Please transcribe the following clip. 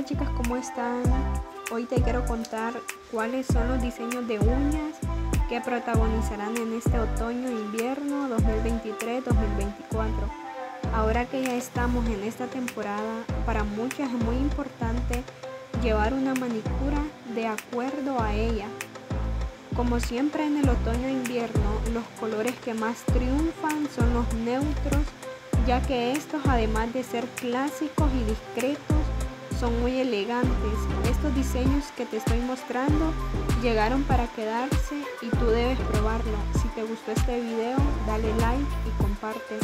Hola chicas, ¿cómo están? Hoy te quiero contar cuáles son los diseños de uñas que protagonizarán en este otoño e invierno 2023-2024. Ahora que ya estamos en esta temporada, para muchas es muy importante llevar una manicura de acuerdo a ella. Como siempre en el otoño e invierno, los colores que más triunfan son los neutros, ya que estos, además de ser clásicos y discretos, son muy elegantes. Estos diseños que te estoy mostrando llegaron para quedarse y tú debes probarlo. Si te gustó este video, dale like y comparte.